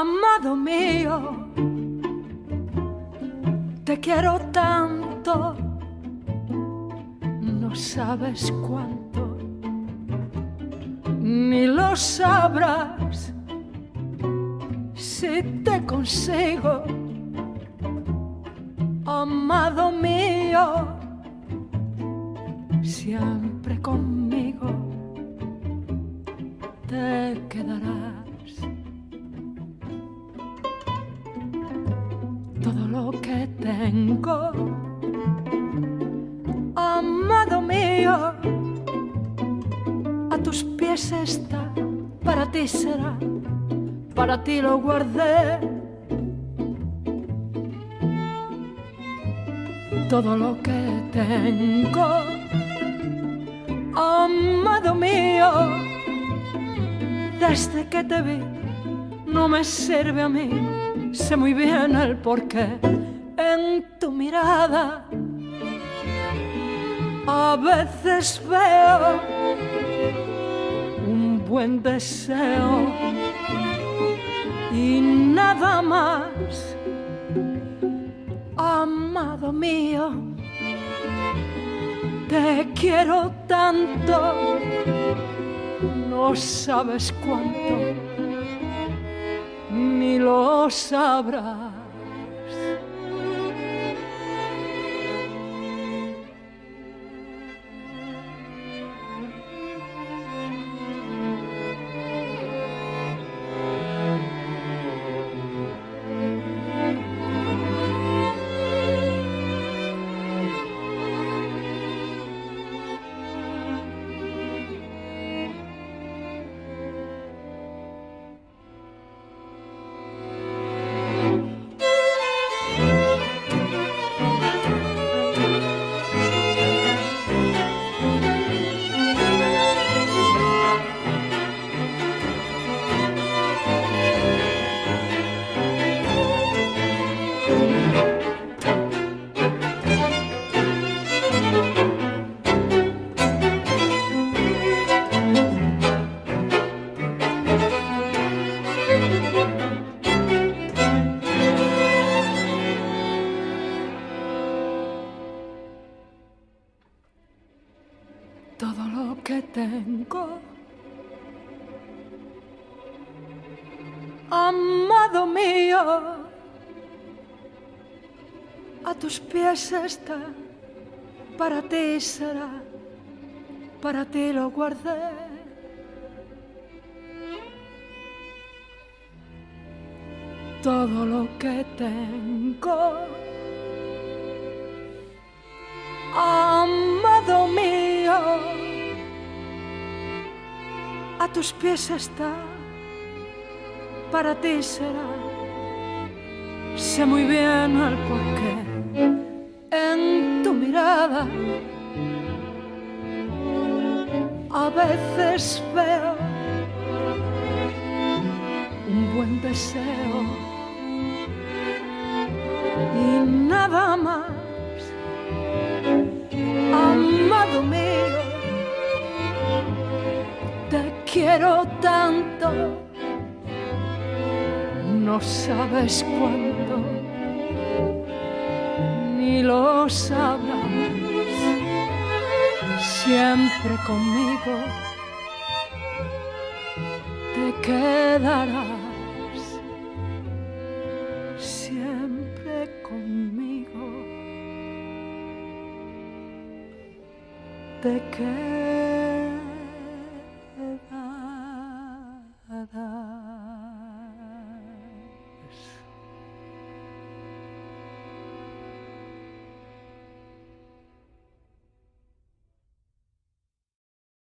Amado mío, te quiero tanto, no sabes cuánto, ni lo sabrás si te consigo. Amado mío, siempre conmigo te quedarás. Todo lo que tengo, amado mío, a tus pies está, para ti será, para ti lo guardé. Todo lo que tengo, amado mío, desde que te vi, no me sirve a mí. Sé muy bien el porqué. En tu mirada a veces veo un buen deseo y nada más. Amado mío, te quiero tanto, no sabes cuánto, ni lo sabrás. Todo lo que tengo, amado mío, a tus pies está, para ti será, para ti lo guardé. Todo lo que tengo, amado mío, a tus pies está, para ti será. Sé muy bien el porqué. En tu mirada a veces veo un buen deseo y nada más. Amado mío, te quiero tanto, no sabes cuánto, ni lo sabrás. Siempre conmigo te quedarás, siempre conmigo te quedarás.